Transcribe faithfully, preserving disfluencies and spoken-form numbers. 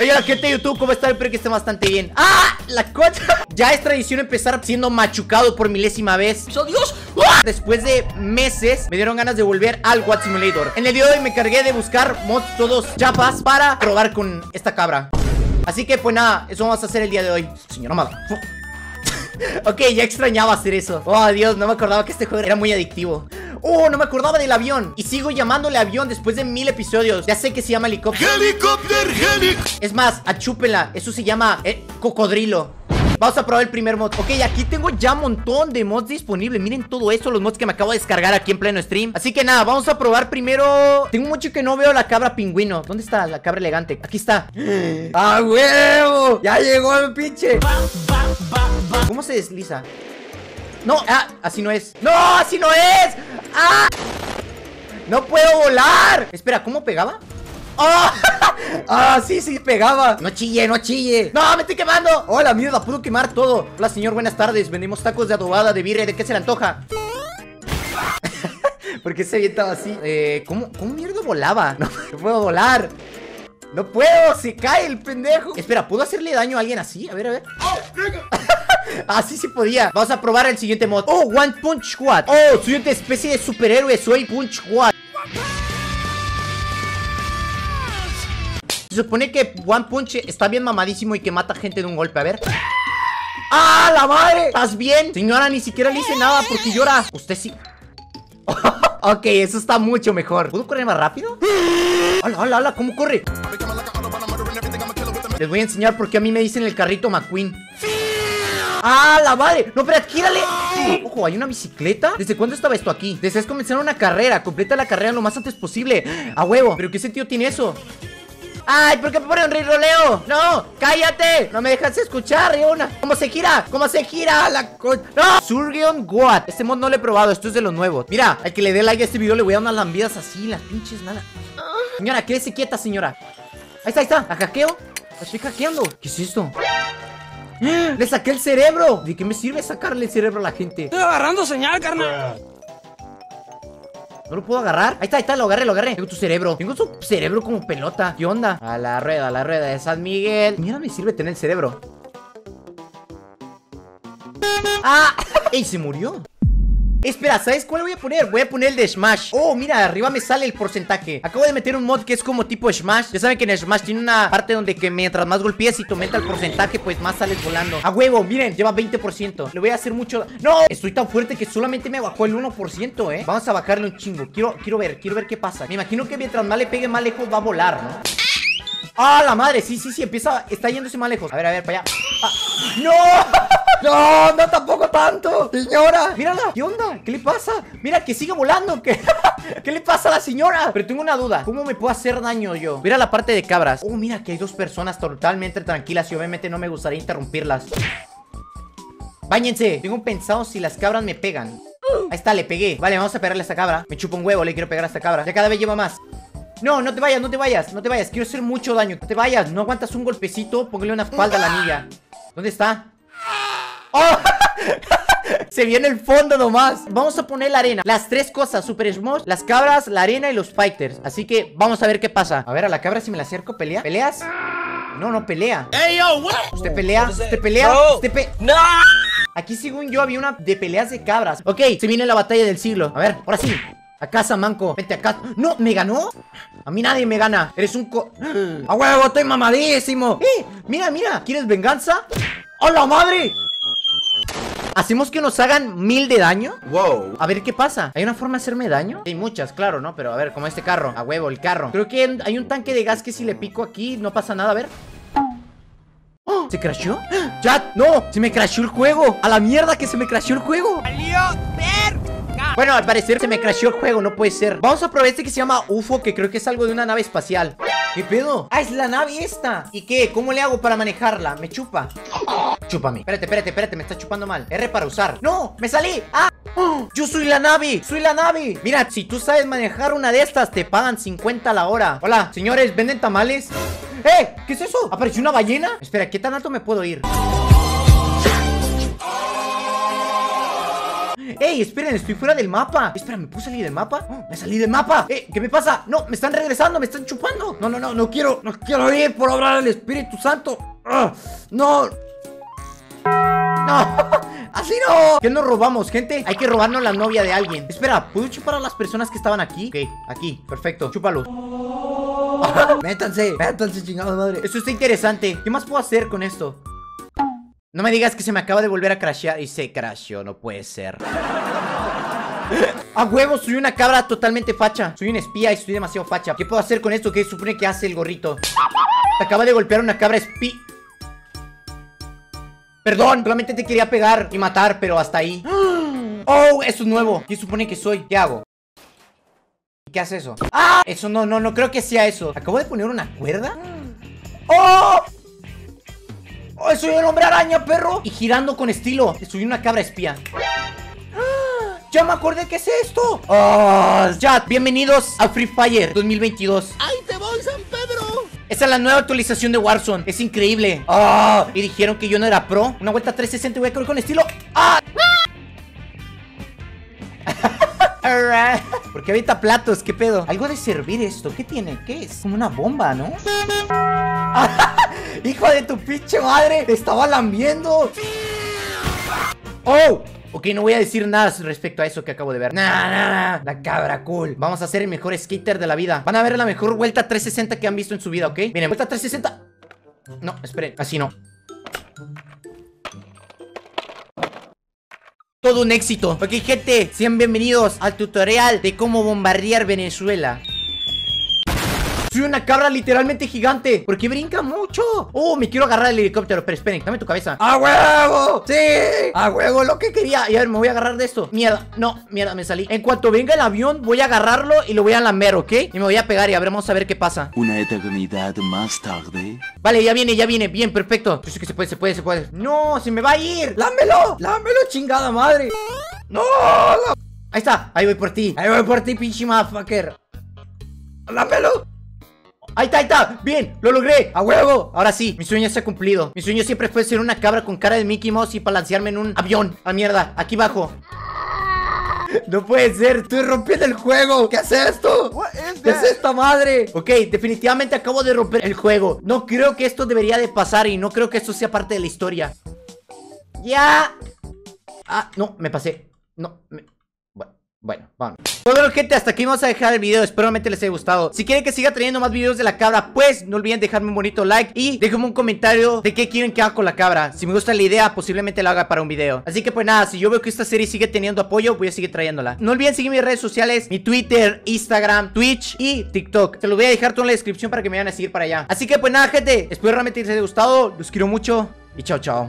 Hola gente de YouTube, ¿cómo están? Espero que estén bastante bien. ¡Ah! La cosa. Ya es tradición empezar siendo machucado por milésima vez. ¡Oh, Dios! ¡Ah! Después de meses me dieron ganas de volver al Goat Simulator. En el video de hoy me encargué de buscar mods todos chapas para probar con esta cabra. Así que pues nada, eso vamos a hacer el día de hoy. Señora madre. Ok, ya extrañaba hacer eso. ¡Oh, Dios! No me acordaba que este juego era muy adictivo. Oh, no me acordaba del avión. Y sigo llamándole avión después de mil episodios. Ya sé que se llama helicóptero. Helicóptero, helix. Es más, achúpenla. Eso se llama eh, cocodrilo. Vamos a probar el primer mod. Ok, aquí tengo ya un montón de mods disponibles. Miren todo eso, los mods que me acabo de descargar aquí en pleno stream. Así que nada, vamos a probar primero. Tengo mucho que no veo la cabra pingüino. ¿Dónde está la cabra elegante? Aquí está. ¡Ah, huevo! Ya llegó el pinche. ¿Cómo se desliza? No, ah, así no es. ¡No, así no es! ¡Ah! ¡No puedo volar! Espera, ¿cómo pegaba? ¡Oh! ¡Ah, sí, sí, pegaba! ¡No chille, no chille! ¡No, me estoy quemando! ¡Hola, mierda! Puedo quemar todo. Hola, señor, buenas tardes. Vendemos tacos de adobada, de birria, ¿de qué se le antoja? ¿Por qué se avientaba así? Eh, ¿cómo, cómo mierda volaba? No, no puedo volar. ¡No puedo! ¡Se cae el pendejo! Espera, ¿puedo hacerle daño a alguien así? A ver, a ver. Así sí podía. Vamos a probar el siguiente mod. Oh, One Punch Squad. Oh, soy una especie de superhéroe. Soy Punch Squad. Se supone que One Punch está bien mamadísimo y que mata gente de un golpe. A ver. ¡Ah, la madre! ¿Estás bien? Señora, ni siquiera le hice nada porque llora. Usted sí. Ok, eso está mucho mejor. ¿Puedo correr más rápido? ¡Hala, hala, hala! ¿Cómo corre? Les voy a enseñar por qué a mí me dicen el carrito McQueen. ¡Ah, la madre! ¡No, pero adquírale! Ojo, ¿hay una bicicleta? ¿Desde cuándo estaba esto aquí? Deseas comenzar una carrera. Completa la carrera lo más antes posible. ¡A huevo! ¿Pero qué sentido tiene eso? ¡Ay! ¿Por qué me pone un riroleo? ¡No! ¡Cállate! ¡No me dejas escuchar, Riona! ¡Cómo se gira! ¡Cómo se gira! ¡La co... ¡No! Surgeon Goat. Este mod no lo he probado. Esto es de los nuevos. Mira, al que le dé like a este video le voy a dar unas lambidas así. Las pinches nada. Señora, quédese quieta, señora. Ahí está, ahí está. ¿La hackeo? La estoy hackeando. ¿Qué es esto? ¡Le saqué el cerebro! ¿De qué me sirve sacarle el cerebro a la gente? Estoy agarrando señal, carnal. ¿No lo puedo agarrar? Ahí está, ahí está, lo agarré, lo agarré. Tengo tu cerebro. Tengo su cerebro como pelota. ¿Qué onda? A la rueda, a la rueda de San Miguel. Mira, me sirve tener el cerebro. ¡Ah! ¡Ey, se murió! Espera, ¿sabes cuál voy a poner? Voy a poner el de Smash. Oh, mira, arriba me sale el porcentaje. Acabo de meter un mod que es como tipo Smash. Ya saben que en Smash tiene una parte donde que mientras más golpeas y te aumenta el porcentaje, pues más sales volando. A huevo, miren, lleva veinte por ciento. Le voy a hacer mucho... ¡No! Estoy tan fuerte que solamente me bajó el uno por ciento, eh. Vamos a bajarle un chingo. Quiero, quiero ver, quiero ver qué pasa. Me imagino que mientras más le pegue, más lejos va a volar, ¿no? ¡Ah, la madre! Sí, sí, sí, empieza... Está yéndose más lejos. A ver, a ver, para allá. Ah. ¡No! No, no tampoco tanto, señora. Mírala, ¿qué onda? ¿Qué le pasa? Mira, que sigue volando, ¿qué? ¿Qué le pasa a la señora? Pero tengo una duda, ¿cómo me puedo hacer daño yo? Mira la parte de cabras. Oh, mira que hay dos personas totalmente tranquilas y obviamente no me gustaría interrumpirlas. Báñense, tengo pensado si las cabras me pegan. Ahí está, le pegué. Vale, vamos a pegarle a esta cabra. Me chupa un huevo, le quiero pegar a esta cabra. Ya cada vez lleva más. No, no te vayas, no te vayas, no te vayas. Quiero hacer mucho daño, no te vayas, no aguantas un golpecito. Póngale una espalda a la niña. ¿Dónde está? ¡Oh! Se viene el fondo nomás. Vamos a poner la arena. Las tres cosas, Super Smash, las cabras, la arena y los fighters. Así que vamos a ver qué pasa. A ver, a la cabra si me la acerco, ¿pelea? ¿Peleas? No, no pelea. Hey, yo, what? ¿Usted pelea? ¿Usted pelea? No. ¿Usted pe no. Aquí según yo había una de peleas de cabras. Ok, se viene la batalla del siglo. A ver, ahora sí. A casa, manco. Vente a casa. No, ¿me ganó? A mí nadie me gana. Eres un co... ¡A huevo, estoy mamadísimo! ¡Eh! Mira, mira. ¿Quieres venganza? ¡Hola, madre! ¿Hacemos que nos hagan mil de daño? Wow. A ver qué pasa. ¿Hay una forma de hacerme daño? Hay muchas, claro, ¿no? Pero a ver, como este carro. A huevo, el carro. Creo que hay un tanque de gas que si le pico aquí no pasa nada, a ver. ¡Oh! ¿Se crashó? ¡Chat! ¡No! ¡Se me crashó el juego! ¡A la mierda que se me crashó el juego! ¡Salió verga! Bueno, al parecer se me crashó el juego, no puede ser. Vamos a probar este que se llama U F O, que creo que es algo de una nave espacial. ¿Qué pedo? ¡Ah, es la nave esta! ¿Y qué? ¿Cómo le hago para manejarla? Me chupa. Chúpame. Espérate, espérate, espérate, me está chupando mal. R para usar. ¡No! ¡Me salí! ¡Ah! ¡Oh! ¡Yo soy la Navi! ¡Soy la Navi! Mira, si tú sabes manejar una de estas, te pagan cincuenta a la hora. Hola, señores, ¿venden tamales? ¡Eh! ¿Qué es eso? ¿Apareció una ballena? Espera, ¿qué tan alto me puedo ir? ¡Ey, esperen! Estoy fuera del mapa. Espera, ¿me puedo salir del mapa? Oh, ¡me salí del mapa! ¡Eh! ¿Qué me pasa? ¡No! ¡Me están regresando! ¡Me están chupando! ¡No, no, no! ¡No quiero! ¡No quiero ir por obra del Espíritu Santo! ¡Ugh! ¡No! ¡No! ¡Así no! ¿Qué nos robamos, gente? Hay que robarnos la novia de alguien. Espera, ¿puedo chupar a las personas que estaban aquí? Ok, aquí, perfecto, chúpalo. Métanse, métanse, chingada madre. Esto está interesante. ¿Qué más puedo hacer con esto? No me digas que se me acaba de volver a crashear. Y se crasheó, no puede ser. ¡A huevo! Soy una cabra totalmente facha. Soy un espía y soy demasiado facha. ¿Qué puedo hacer con esto? ¿Qué supone que hace el gorrito? Te acaba de golpear una cabra espía. Perdón, solamente te quería pegar y matar, pero hasta ahí. Oh, eso es nuevo. ¿Qué supone que soy? ¿Qué hago? ¿Qué hace eso? ¡Ah! Eso no, no, no creo que sea eso. ¿Acabo de poner una cuerda? ¡Oh! ¡Oh, soy el hombre araña, perro! Y girando con estilo. Soy una cabra espía. ¡Ah! ¡Ya me acordé qué es esto! ¡Oh! Chat, bienvenidos a Free Fire dos mil veintidós. ¡Ahí te voy, San Pedro! Esa es la nueva actualización de Warzone. Es increíble. ¡Ah! Oh, y dijeron que yo no era pro. Una vuelta trescientos sesenta voy a correr con estilo. ¡Ah! Alright. ¿Por qué ahorita platos? ¿Qué pedo? Algo de servir esto. ¿Qué tiene? ¿Qué es? Como una bomba, ¿no? ¡Hijo de tu pinche madre! ¡Te estaba lambiendo! ¡Oh! Ok, no voy a decir nada respecto a eso que acabo de ver. Nah, nah, nah. La cabra cool. Vamos a ser el mejor skater de la vida. Van a ver la mejor vuelta trescientos sesenta que han visto en su vida, ¿ok? Miren, vuelta trescientos sesenta. No, esperen, así no. Todo un éxito. Ok, gente, sean bienvenidos al tutorial de cómo bombardear Venezuela. Soy una cabra literalmente gigante. ¿Por qué brinca mucho? Oh, me quiero agarrar el helicóptero. Pero esperen, dame tu cabeza. ¡A huevo! ¡Sí! ¡A huevo! Lo que quería. Y a ver, me voy a agarrar de esto. Mierda, no, mierda, me salí. En cuanto venga el avión, voy a agarrarlo y lo voy a lamer, ¿ok? Y me voy a pegar y a ver, vamos a ver qué pasa. Una eternidad más tarde. Vale, ya viene, ya viene. Bien, perfecto. Yo sé que se puede, se puede, se puede. ¡No! ¡Se me va a ir! ¡Lámelo! ¡Lámelo, chingada madre! ¡No! La... Ahí está. Ahí voy por ti. Ahí voy por ti, pinche motherfucker. ¡Lámelo! Ahí está, ahí está, bien, lo logré, a huevo. Ahora sí, mi sueño se ha cumplido. Mi sueño siempre fue ser una cabra con cara de Mickey Mouse y balancearme en un avión. A mierda, aquí bajo. No puede ser, estoy rompiendo el juego. ¿Qué es esto? ¿Qué es esta madre? Ok, definitivamente acabo de romper el juego. No creo que esto debería de pasar y no creo que esto sea parte de la historia. Ya. Ah, no, me pasé. No, me... Bueno, vamos. Bueno, gente, hasta aquí vamos a dejar el video. Espero realmente les haya gustado. Si quieren que siga trayendo más videos de la cabra, pues no olviden dejarme un bonito like y déjenme un comentario de qué quieren que haga con la cabra. Si me gusta la idea, posiblemente la haga para un video. Así que pues nada, si yo veo que esta serie sigue teniendo apoyo, voy a seguir trayéndola. No olviden seguir mis redes sociales, mi Twitter, Instagram, Twitch y TikTok. Se los voy a dejar todo en la descripción para que me vayan a seguir para allá. Así que pues nada, gente, espero realmente les haya gustado. Los quiero mucho y chao, chao.